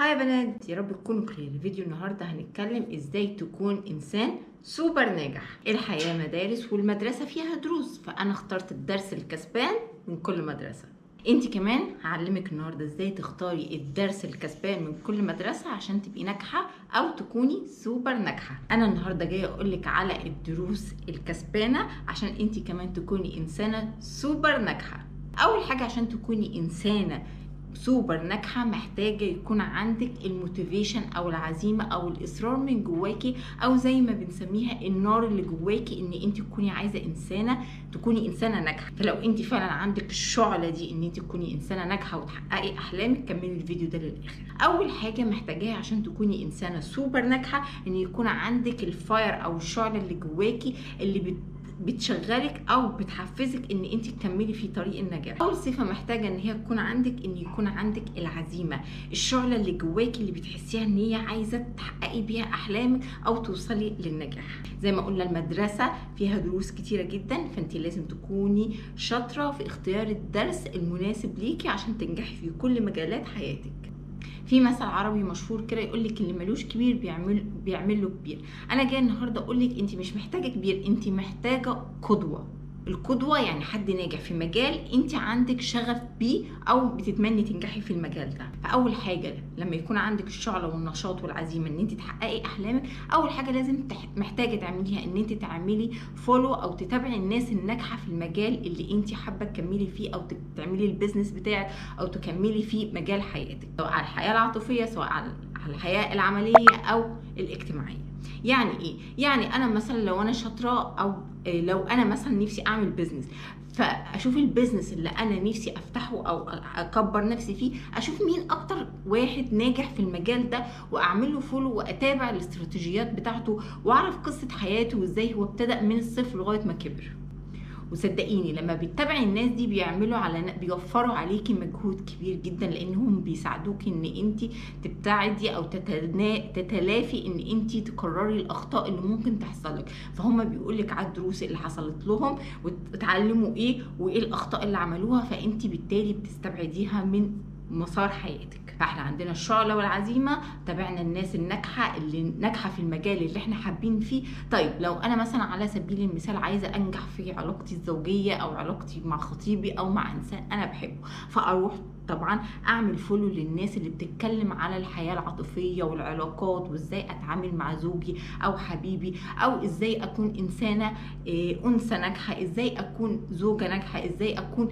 هاي بنات، يا رب تكونوا بخير. فيديو النهارده هنتكلم ازاي تكون انسان سوبر ناجح. الحياه مدارس والمدرسه فيها دروس، فانا اخترت الدرس الكسبان من كل مدرسه. انت كمان هعلمك النهارده ازاي تختاري الدرس الكسبان من كل مدرسه عشان تبقي ناجحه او تكوني سوبر ناجحه. انا النهارده جايه اقولك على الدروس الكسبانه عشان انت كمان تكوني انسانه سوبر ناجحه. اول حاجه، عشان تكوني انسانه سوبر ناجحه محتاجه يكون عندك الموتيفيشن او العزيمه او الاصرار من جواكي، او زي ما بنسميها النار اللي جواكي، ان انت تكوني عايزه تكوني انسانه ناجحه. فلو انت فعلا عندك الشعله دي ان انت تكوني انسانه ناجحه وتحققي احلامك، كملي الفيديو ده للاخر. اول حاجه محتاجاها عشان تكوني انسانه سوبر ناجحه ان يكون عندك الفاير او الشعله اللي جواكي اللي بتشغلك او بتحفزك ان انت تكملي في طريق النجاح. اول صفه محتاجه ان هي تكون عندك ان يكون عندك العزيمه، الشعله اللي جواكي اللي بتحسيها ان هي عايزه تحققي بيها احلامك او توصلي للنجاح. زي ما قلنا المدرسه فيها دروس كتيره جدا، فانت لازم تكوني شاطره في اختيار الدرس المناسب ليكي عشان تنجحي في كل مجالات حياتك. في مثل عربي مشهور كده يقول لك اللي ملوش كبير بيعمل له كبير. انا جايه النهارده اقول لك انت مش محتاجه كبير، انت محتاجه قدوه. القدوه يعني حد ناجح في مجال انت عندك شغف بيه او بتتمني تنجحي في المجال ده. فاول حاجه لما يكون عندك الشعله والنشاط والعزيمه ان انت تحققي احلامك، اول حاجه لازم محتاجه تعمليها ان انت تعملي فولو او تتابعي الناس الناجحه في المجال اللي انت حابه تكملي فيه او تعملي البيزنس بتاعك او تكملي في مجال حياتك، سواء على الحياه العاطفيه سواء على الحياه العمليه او الاجتماعيه. يعني ايه؟ يعني انا مثلا لو انا شاطره او لو انا مثلا نفسي اعمل بيزنس، فاشوف البيزنس اللي انا نفسي افتحه او اكبر نفسي فيه، اشوف مين اكتر واحد ناجح في المجال ده واعمل له فولو واتابع الاستراتيجيات بتاعته واعرف قصه حياته وازاي هو ابتدى من الصفر لغايه ما كبر. وصدقيني لما بتتابعي الناس دي بيوفروا عليكي مجهود كبير جدا، لانهم بيساعدوكي ان انت تبتعدي او تتلافي ان انت تكرري الاخطاء اللي ممكن تحصل لك. فهم بيقولك على الدروس اللي حصلت لهم وتعلموا ايه وايه الاخطاء اللي عملوها، فانت بالتالي بتستبعديها من مسار حياتك. فاحنا عندنا الشعله والعزيمه، تابعنا الناس الناجحه اللي ناجحه في المجال اللي احنا حابين فيه. طيب لو انا مثلا على سبيل المثال عايزه انجح في علاقتي الزوجيه او علاقتي مع خطيبي او مع انسان انا بحبه، فاروح طبعا اعمل فولو للناس اللي بتتكلم على الحياه العاطفيه والعلاقات وازاي اتعامل مع زوجي او حبيبي، او ازاي اكون انسانه انثى ناجحه، ازاي اكون زوجه ناجحه، ازاي اكون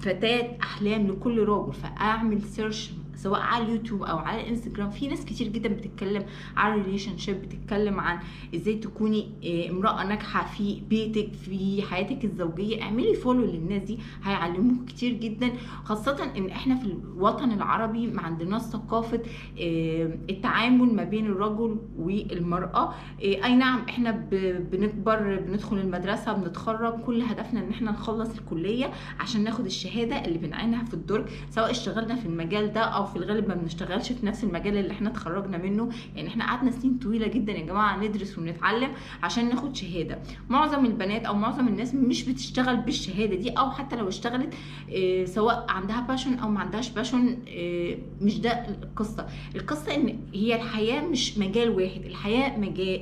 فتاة احلام لكل راجل. فاعمل سيرش سواء على اليوتيوب او على الانستجرام، في ناس كتير جدا بتتكلم عن الريليشن شيب، بتتكلم عن ازاي تكوني امراه ناجحه في بيتك في حياتك الزوجيه. اعملي فولو للناس دي، هيعلموك كتير جدا، خاصه ان احنا في الوطن العربي ما عندناش ثقافه التعامل ما بين الرجل والمراه. اي نعم احنا بنكبر بندخل المدرسه بنتخرج، كل هدفنا ان احنا نخلص الكليه عشان ناخد الشهاده اللي بنعينها في الدرج، سواء اشتغلنا في المجال ده او في الغالب ما بنشتغلش في نفس المجال اللي احنا اتخرجنا منه. يعني احنا قعدنا سنين طويله جدا يا جماعه ندرس ونتعلم عشان ناخد شهاده. معظم البنات او معظم الناس مش بتشتغل بالشهاده دي، او حتى لو اشتغلت سواء عندها باشون او ما عندهاش باشون، مش ده القصه. القصه ان هي الحياه مش مجال واحد، الحياه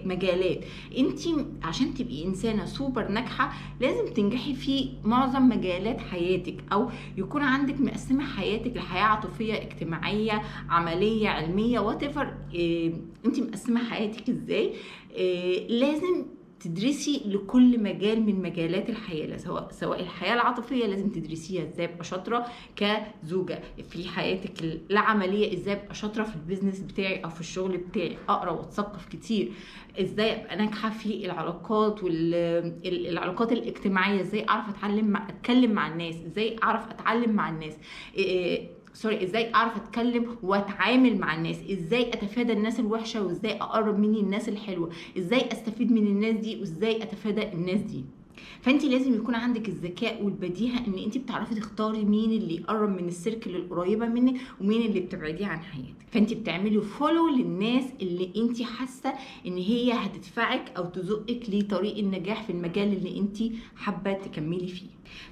مجالات. انت عشان تبقي انسانه سوبر ناجحه لازم تنجحي في معظم مجالات حياتك، او يكون عندك مقسمه حياتك لحياه عاطفيه اجتماعيه عمليه علميه واتفر. انت مقسمه حياتك ازاي؟ لازم تدرسي لكل مجال من مجالات الحياه، سواء الحياه العاطفيه لازم تدرسيها ازاي ابقى شاطره كزوجه، في حياتك العمليه ازاي ابقى شاطره في البيزنس بتاعي او في الشغل بتاعي، اقرا واتثقف كتير، ازاي ابقى ناجحه في العلاقات والعلاقات الاجتماعيه، ازاي اعرف اتكلم مع الناس، ازاي اعرف اتعلم مع الناس ازاي اعرف اتكلم واتعامل مع الناس، ازاي اتفادى الناس الوحشه وازاي اقرب مني الناس الحلوه، ازاي استفيد من الناس دي وازاي اتفادى الناس دي. فانت لازم يكون عندك الذكاء والبديهه ان انت بتعرفي تختاري مين اللي يقرب من السيركل القريبه منك ومين اللي بتبعديه عن حياتك. فانت بتعملي فولو للناس اللي انت حاسه ان هي هتدفعك او تزقك لطريق النجاح في المجال اللي انت حابه تكملي فيه.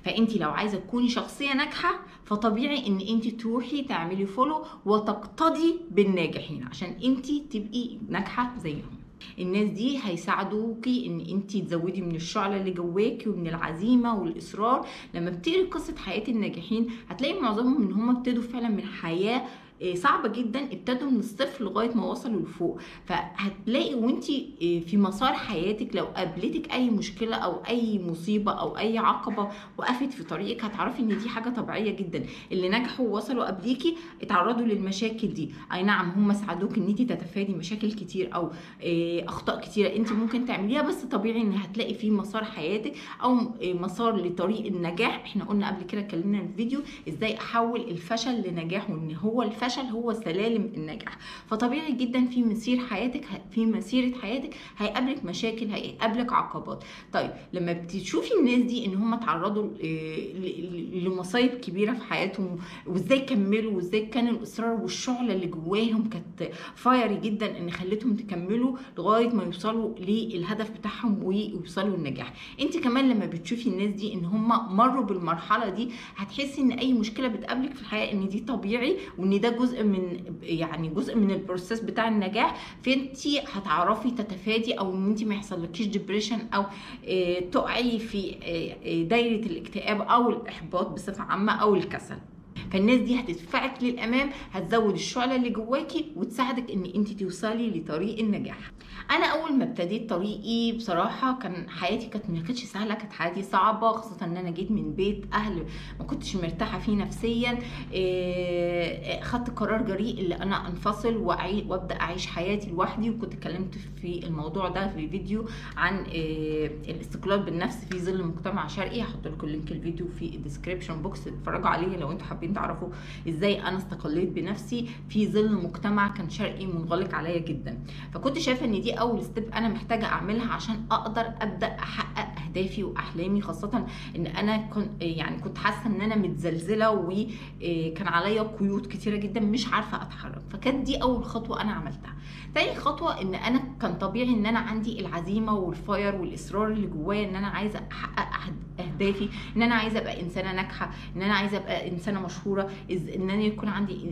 فانت لو عايزه تكوني شخصيه ناجحه فطبيعي ان انت تروحي تعملي فولو وتقتدي بالناجحين عشان انت تبقي ناجحه زيهم. الناس دي هيساعدوكي ان انتي تزودي من الشعله اللي جواكي ومن العزيمه والاصرار. لما بتقري قصه حياه الناجحين هتلاقي معظمهم ان هم ابتدوا فعلا من حياه صعبه جدا، ابتدوا من الصفر لغايه ما وصلوا لفوق. فهتلاقي وانتي في مسار حياتك لو قابلتك اي مشكله او اي مصيبه او اي عقبه وقفت في طريقك هتعرفي ان دي حاجه طبيعيه جدا. اللي نجحوا ووصلوا قبليكي اتعرضوا للمشاكل دي، اي نعم هم ساعدوك ان انتي تتفادي مشاكل كتير او اخطاء كتيره انتي ممكن تعمليها، بس طبيعي ان هتلاقي في مسار حياتك او مسار لطريق النجاح. احنا قلنا قبل كده، اتكلمنا في فيديو ازاي احول الفشل لنجاح وان هو الفشل هو سلالم النجاح. فطبيعي جدا في مسير حياتك، في مسيره حياتك هيقابلك مشاكل، هيقابلك عقبات. طيب لما بتشوفي الناس دي ان هم اتعرضوا لمصايب كبيره في حياتهم وازاي كملوا وازاي كان الاصرار والشعله اللي جواهم كانت فايري جدا ان خلتهم تكملوا لغايه ما يوصلوا للهدف بتاعهم ويوصلوا للنجاح، انت كمان لما بتشوفي الناس دي ان هم مروا بالمرحله دي هتحسي ان اي مشكله بتقابلك في الحياه ان دي طبيعي وان ده جزء من البروسيس بتاع النجاح. فانتي هتعرفي تتفادي او ان انتي ما يحصلكيش ديبريشن او تقعي في دايره الاكتئاب او الاحباط بصفه عامه او الكسل. فالناس دي هتدفعك للامام، هتزود الشعله اللي جواكي وتساعدك ان انت توصلي لطريق النجاح. انا اول ما ابتديت طريقي بصراحه كان حياتي ما كانتش سهله، كانت حياتي صعبه، خاصه ان انا جيت من بيت اهل ما كنتش مرتاحه فيه نفسيا. خدت قرار جريء ان انا انفصل وابدا اعيش حياتي لوحدي، وكنت اتكلمت في الموضوع ده في فيديو عن الاستقلال بالنفس في ظل مجتمع شرقي. هحط لكم لينك الفيديو في الديسكربشن بوكس، اتفرجوا عليه لو انتوا حابين تعرفوا ازاي انا استقليت بنفسي في ظل مجتمع كان شرقي منغلق عليا جدا. فكنت شايفه ان دي اول ستيب انا محتاجه اعملها عشان اقدر ابدا احقق اهدافي واحلامي، خاصه ان انا كنت حاسه ان انا متزلزله وكان عليا قيود كتيره جدا مش عارفه اتحرك. فكانت دي اول خطوه انا عملتها. تاني خطوه ان انا كان طبيعي ان انا عندي العزيمه والفاير والاصرار اللي جوايا ان انا عايزه احقق اهدافي، ان انا عايزه ابقى انسانه ناجحه، ان انا عايزه ابقى انسانه مشهوره، ان انا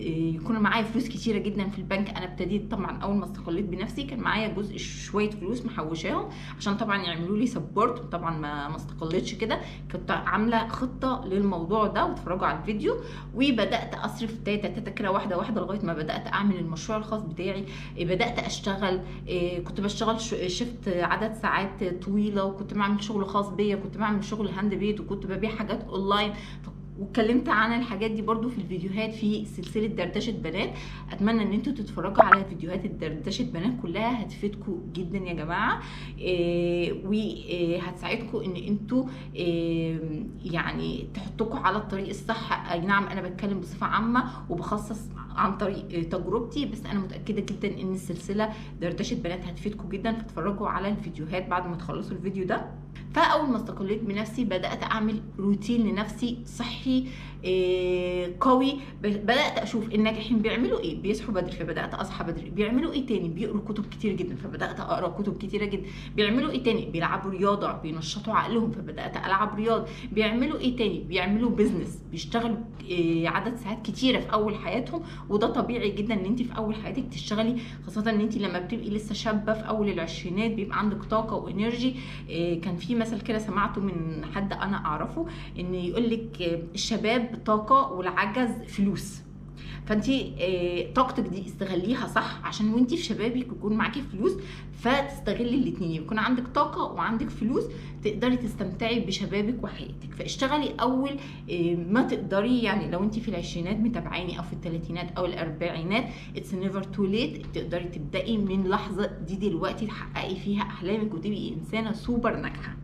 يكون معايا فلوس كتيره جدا في البنك. انا ابتديت طبعا اول ما استقليت بنفسي كان معايا جزء شويه فلوس محوشاهم عشان طبعا يعملوا لي سبورت. طبعا ما استقلتش كده، كنت عامله خطه للموضوع ده واتفرجوا على الفيديو. وبدات اصرف تاتا كده واحده واحده لغايه ما بدات اعمل المشروع الخاص بتاعي. بدات اشتغل، كنت بشتغل شفت عدد ساعات طويله، وكنت بعمل شغل خاص بيا، كنت بعمل شغل هاند بيت، وكنت ببيع حاجات اونلاين. واتكلمت عن الحاجات دي برضو في الفيديوهات في سلسله دردشه بنات. اتمنى ان انتوا تتفرجوا على فيديوهات الدردشه بنات كلها، هتفيدكم جدا يا جماعه وهتساعدكم ان انتوا تحطوكم على الطريق الصح. اي نعم انا بتكلم بصفه عامه وبخصص عن طريق تجربتي، بس انا متاكده جدا ان السلسله دردشه بنات هتفيدكم جدا، فاتفرجوا على الفيديوهات بعد ما تخلصوا الفيديو ده. فاول ما استقليت بنفسي بدات اعمل روتين لنفسي صحي قوي. بدات اشوف الناجحين بيعملوا ايه، بيصحوا بدري فبدات اصحى بدري. بيعملوا ايه تاني؟ بيقروا كتب كتير جدا فبدات اقرا كتب كتير جدا. بيعملوا ايه تاني؟ بيلعبوا رياضه بينشطوا عقلهم فبدات العب رياضه. بيعملوا ايه تاني؟ بيعملوا بيزنس، بيشتغلوا عدد ساعات كتيره في اول حياتهم. وده طبيعي جدا ان انت في اول حياتك تشتغلي، خاصه ان انت لما بتبقي لسه شابه في اول العشرينات بيبقى عندك طاقه وانرجي. كان في مثل كده سمعته من حد انا اعرفه ان يقول لك الشباب طاقه والعجز فلوس. فانتي طاقتك دي استغليها صح عشان وانتي في شبابك يكون معاكي فلوس، فتستغلي الاتنين، يكون عندك طاقه وعندك فلوس تقدري تستمتعي بشبابك وحياتك. فاشتغلي اول ما تقدري، لو انتي في العشرينات متابعيني او في الثلاثينات او الاربعينات، اتس نيفر تو ليت، تقدري تبداي من لحظه دي دلوقتي تحققي فيها احلامك وتبقي انسانه سوبر ناجحه.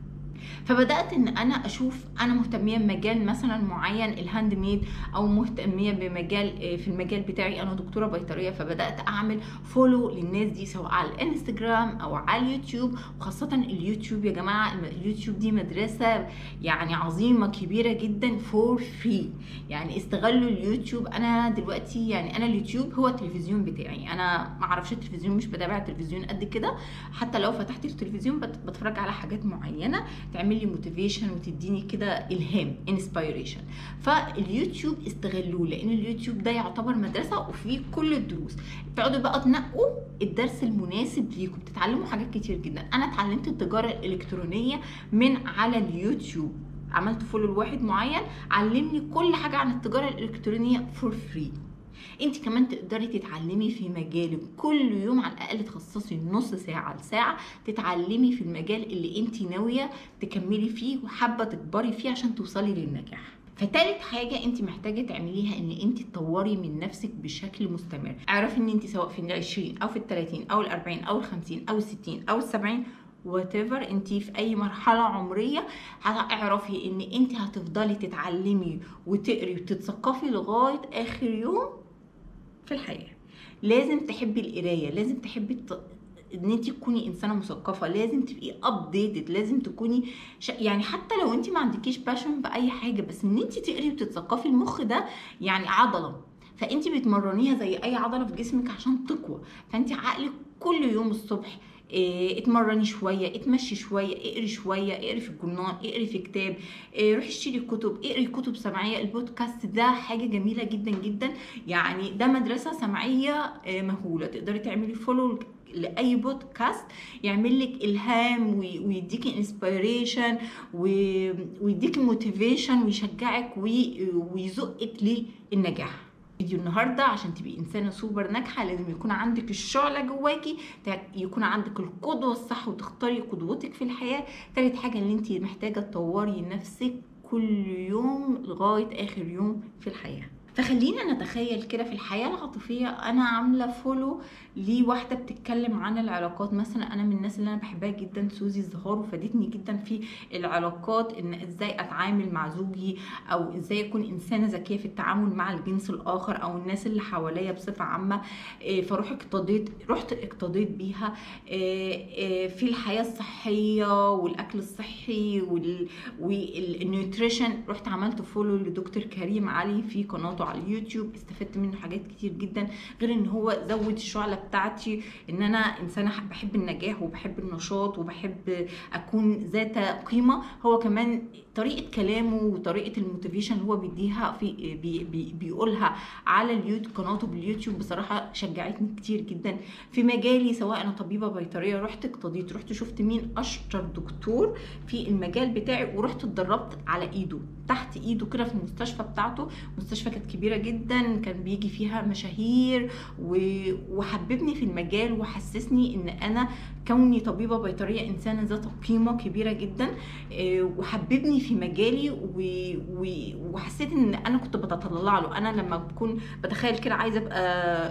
فبدات ان انا اشوف انا مهتميه بمجال مثلا معين الهاند ميد، او مهتميه بمجال في المجال بتاعي، انا دكتوره بيطريه، فبدات اعمل فولو للناس دي سواء على الانستجرام او على اليوتيوب. وخاصه اليوتيوب يا جماعه، اليوتيوب دي مدرسه يعني عظيمه كبيره جدا فور فري، يعني استغلوا اليوتيوب. انا دلوقتي يعني انا اليوتيوب هو التلفزيون بتاعي، انا ما اعرفش التلفزيون، مش بتابع التلفزيون قد كده، حتى لو فتحت التلفزيون بتفرج على حاجات معينه تعمل لي موتيفيشن وتديني كده الهام انسبيريشن. فاليوتيوب استغلوه، لان اليوتيوب ده يعتبر مدرسه وفيه كل الدروس، بتقعدوا بقى تنقوا الدرس المناسب ليكم، بتتعلموا حاجات كتير جدا. انا اتعلمت التجاره الالكترونيه من على اليوتيوب، عملت فولو لواحد معين علمني كل حاجه عن التجاره الالكترونيه فور فري. انت كمان تقدري تتعلمي في مجالك، كل يوم على الاقل تخصصي نص ساعه لساعه تتعلمي في المجال اللي انت ناويه تكملي فيه وحابه تكبري فيه عشان توصلي للنجاح. فتالت حاجه انت محتاجه تعمليها ان انت تطوري من نفسك بشكل مستمر. اعرفي ان انت سواء في ال20 او في ال30 او ال40 او ال50 او ال60 او ال70 whatever، انت في اي مرحله عمريه هتعرفي ان انت هتفضلي تتعلمي وتقري وتتثقفي لغايه اخر يوم في الحياه. لازم تحبي القرايه، لازم تحبي ان انت تكوني انسانه مثقفه، لازم تبقي ابديتد، لازم تكوني يعني حتى لو انت ما عندكيش باشن باي حاجه، بس ان انت تقري وتتثقفي. المخ ده يعني عضله، فانت بتمرنيها زي اي عضله في جسمك عشان تقوى. فانت عقلك كل يوم الصبح اتمرني شويه، اتمشي شويه، اقري شويه، اقري في الجورنال، اقري في كتاب، روحي اشتري كتب، اقري كتب سمعيه. البودكاست ده حاجه جميله جدا جدا، يعني ده مدرسه سمعيه مهوله، تقدري تعملي فولو لاي بودكاست يعمل لك الهام ويديكي انسبيريشن ويديكي موتيفيشن ويشجعك ويزقك للنجاح. فيديو النهارده عشان تبقي انسانه سوبر ناجحه لازم يكون عندك الشعله جواكي، يكون عندك القدوه الصح وتختاري قدوتك في الحياه. ثالث حاجه ان انت محتاجه تطوري نفسك كل يوم لغايه اخر يوم في الحياه. فخلينا نتخيل كده في الحياه العاطفيه، انا عامله فولو لواحده بتتكلم عن العلاقات مثلا، انا من الناس اللي انا بحبها جدا سوزي الزهار، وفادتني جدا في العلاقات ان ازاي اتعامل مع زوجي، او ازاي اكون انسانه ذكيه في التعامل مع الجنس الاخر او الناس اللي حواليا بصفه عامه. فروح رحت اقتضيت بيها في الحياه الصحيه والاكل الصحي والنيوتريشن. رحت عملت فولو لدكتور كريم علي في قناته على اليوتيوب، استفدت منه حاجات كتير جدا، غير ان هو زود الشعله بتاعتي ان انا انسانه بحب النجاح وبحب النشاط وبحب اكون ذات قيمه. هو كمان طريقه كلامه وطريقه الموتيفيشن اللي هو بيديها في بيقولها على اليوتيوب، قناته باليوتيوب بصراحه شجعتني كتير جدا في مجالي. سواء انا طبيبه بيطريه، رحت اقتضيت، رحت شفت مين اشطر دكتور في المجال بتاعي ورحت اتدربت على ايده، تحت ايده كده في المستشفى بتاعته. مستشفى كانت كبيره جدا، كان بيجي فيها مشاهير وحببني في المجال وحسسني ان انا كوني طبيبه بيطريه انسانه ذات قيمه كبيره جدا، وحببني في مجالي وحسيت ان انا كنت بتطلع له. انا لما بكون بتخيل كده عايزه ابقى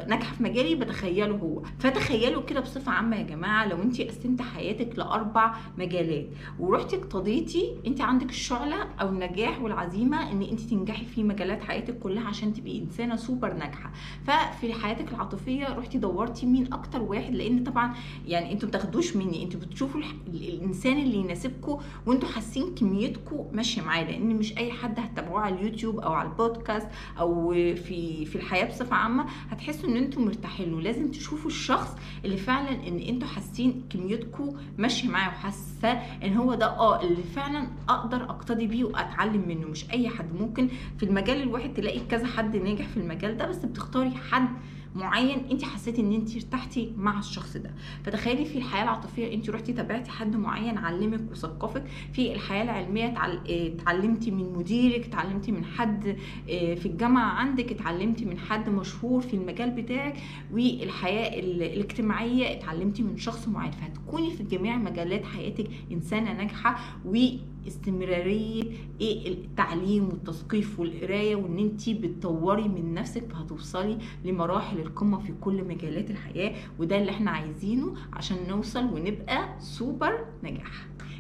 ناجحه في مجالي بتخيله هو. فتخيلوا كده بصفه عامه يا جماعه، لو انت قسمت حياتك لاربع مجالات ورحتي اقتضيتي، انت عندك الشعله او النجاح والعزيمه ان انت تنجحي في مجالات حياتك كلها عشان تبقي انسانه سوبر ناجحه. ففي حياتك العاطفيه رحتي دورتي مين اكتر واحد، لان طبعا يعني انتوا ما بتاخدوش مني، انتوا بتشوفوا الانسان اللي يناسبكم وانتوا حاسين كميتكم ماشيه معاه، لان مش اي حد هتتابعوه على اليوتيوب او على البودكاست او في الحياه بصفه عامه هتحسوا ان انتوا مرتاحين له. لازم تشوفوا الشخص اللي فعلا ان انتوا حاسين كميتكم ماشيه معاه وحاسه ان هو ده اللي فعلا اقدر اقتدي بيه واتعلم منه. مش اي حد، ممكن في المجال الواحد تلاقي كذا حد ناجح في المجال ده، بس بتختاري حد معين انت حسيتي ان انت ارتحتي مع الشخص ده. فتخيلي في الحياه العاطفيه انت رحتي تابعتي حد معين علمك وثقفك، في الحياه العلميه اتعلمتي من مديرك، اتعلمتي من حد في الجامعه عندك، اتعلمتي من حد مشهور في المجال بتاعك، والحياه الاجتماعيه اتعلمتي من شخص معين. فهتكوني في جميع مجالات حياتك انسانه ناجحه، واستمراريه التعليم والتثقيف والقرايه وان انت بتطوري من نفسك، فهتوصلي لمراحل القمه في كل مجالات الحياه. وده اللي احنا عايزينه عشان نوصل ونبقى سوبر نجاح.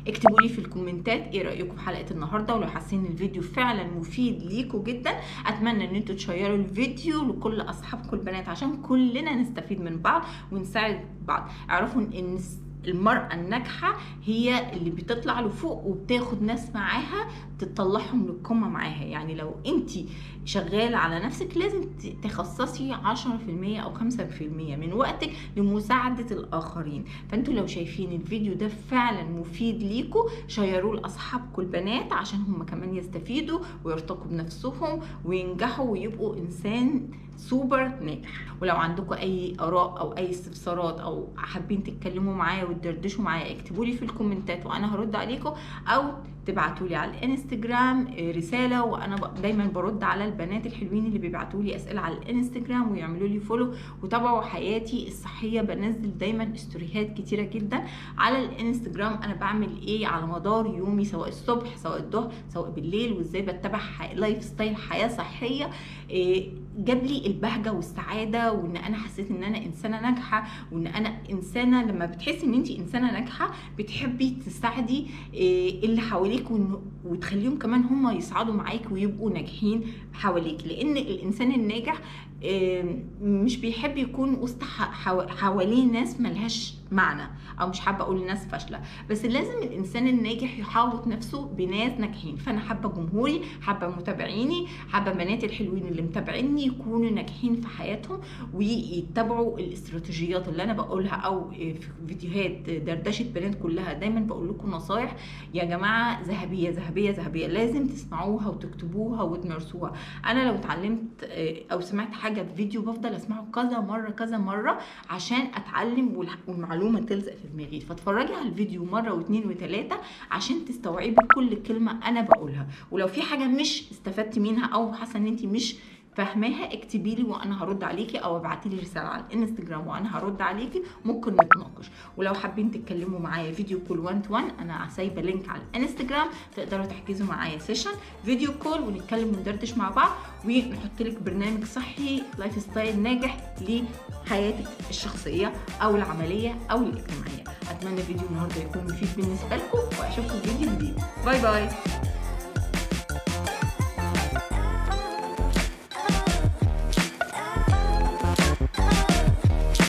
اكتبوا لي في الكومنتات ايه رايكم في حلقه النهارده، ولو حاسين الفيديو فعلا مفيد ليكم جدا اتمنى ان انتوا تشيروا الفيديو لكل اصحابكم البنات عشان كلنا نستفيد من بعض ونساعد بعض. اعرفوا ان المرأة الناجحة هي اللي بتطلع لفوق وبتاخد ناس معاها تطلعهم للقمة معاها. يعني لو انت شغالة على نفسك لازم تخصصي 10% او 5% من وقتك لمساعدة الاخرين. فانتوا لو شايفين الفيديو ده فعلا مفيد ليكم شيروه لاصحابكم البنات عشان هم كمان يستفيدوا ويرتقوا بنفسهم وينجحوا ويبقوا انسان سوبر ناجح. ولو عندكم اي اراء او اي استفسارات او حابين تتكلموا معايا وتدردشوا معايا اكتبوا لي في الكومنتات وانا هرد عليكم، او تبعتوا لي على الانستجرام رساله وانا دايما برد على البنات الحلوين اللي بيبعتوا لي اسئله على الانستجرام ويعملوا لي فولو وتابعوا حياتي الصحيه. بنزل دايما استوريهات كتيره جدا على الانستجرام انا بعمل ايه على مدار يومي سواء الصبح سواء الظهر سواء بالليل، وازاي بتبع لايف ستايل حياه صحيه جاب لي البهجه والسعاده، وان انا حسيت ان انا انسانه ناجحه، وان انا انسانه لما بتحسي ان انت انسانه ناجحه بتحبي تساعدي اللي حواليك وتخليهم كمان هم يصعدوا معاك ويبقوا ناجحين حواليك. لان الانسان الناجح مش بيحب يكون وسط حواليه ناس ملهاش معنى، او مش حابه اقول ناس فاشله، بس لازم الانسان الناجح يحاوط نفسه بناس ناجحين. فانا حابه جمهوري، حابه متابعيني، حابه بنات الحلوين اللي متابعيني يكونوا ناجحين في حياتهم ويتبعوا الاستراتيجيات اللي انا بقولها او في فيديوهات دردشه بنات كلها دايما بقول لكم نصايح يا جماعه ذهبيه ذهبيه ذهبيه، لازم تسمعوها وتكتبوها وتمارسوها. انا لو اتعلمت او سمعت حاجه في فيديو بفضل اسمعه كذا مره كذا مره عشان اتعلم والمعلومه تلزق في دماغي، فاتفرجي على الفيديو مره واثنين وثلاثه عشان تستوعبي كل كلمه انا بقولها. ولو في حاجه مش استفدتي منها او حاسه ان انت مش فاهماها اكتبي لي وانا هرد عليكي، او ابعتي لي رساله على الانستجرام وانا هرد عليكي ممكن نتناقش. ولو حابين تتكلموا معايا فيديو كول 1-1 انا سايبه لينك على الانستجرام تقدروا تحجزوا معايا سيشن فيديو كول ونتكلم وندردش مع بعض ونحط لك برنامج صحي لايف ستايل ناجح لحياتك الشخصيه او العمليه او الاجتماعيه. اتمنى فيديو النهارده يكون مفيد بالنسبه لكم واشوفكم فيديو جديد. باي باي.